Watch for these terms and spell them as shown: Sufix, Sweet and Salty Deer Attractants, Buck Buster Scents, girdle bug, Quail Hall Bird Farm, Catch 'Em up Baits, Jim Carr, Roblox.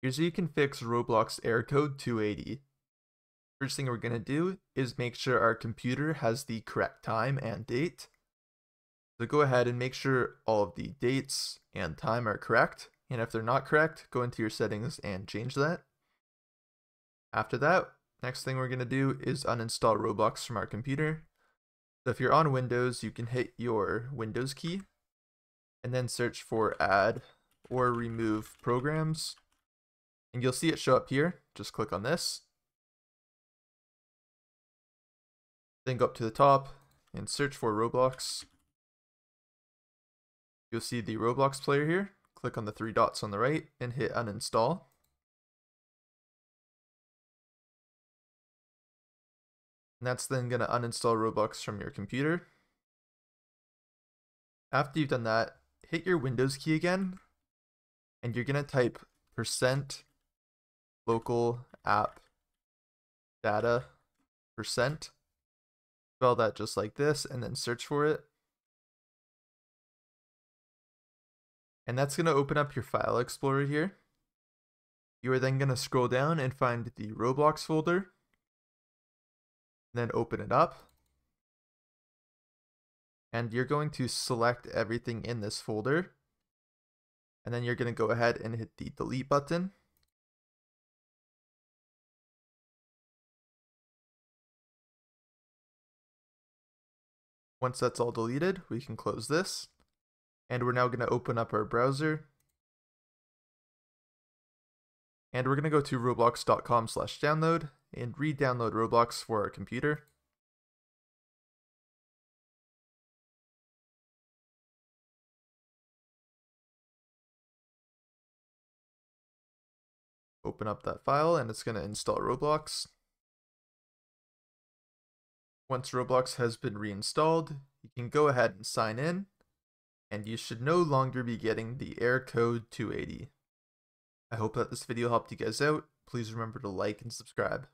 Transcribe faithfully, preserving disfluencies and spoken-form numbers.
Here's how you can fix Roblox error code two eighty. First thing we're going to do is make sure our computer has the correct time and date. So go ahead and make sure all of the dates and time are correct. And if they're not correct, go into your settings and change that. After that, next thing we're going to do is uninstall Roblox from our computer. So if you're on Windows, you can hit your Windows key and then search for add or remove programs. And you'll see it show up here. Just click on this. Then go up to the top and search for Roblox. You'll see the Roblox player here. Click on the three dots on the right and hit uninstall. And that's then going to uninstall Roblox from your computer. After you've done that, hit your Windows key again, and you're going to type percent local app data percent. Spell that just like this and then search for it. And that's going to open up your file explorer here. You are then going to scroll down and find the Roblox folder. Then open it up. And you're going to select everything in this folder. And then you're going to go ahead and hit the delete button. Once that's all deleted, we can close this. And we're now going to open up our browser. And we're going to go to roblox.com slash download and re-download Roblox for our computer. Open up that file and it's going to install Roblox. Once Roblox has been reinstalled, you can go ahead and sign in, and you should no longer be getting the error code two eighty. I hope that this video helped you guys out. Please remember to like and subscribe.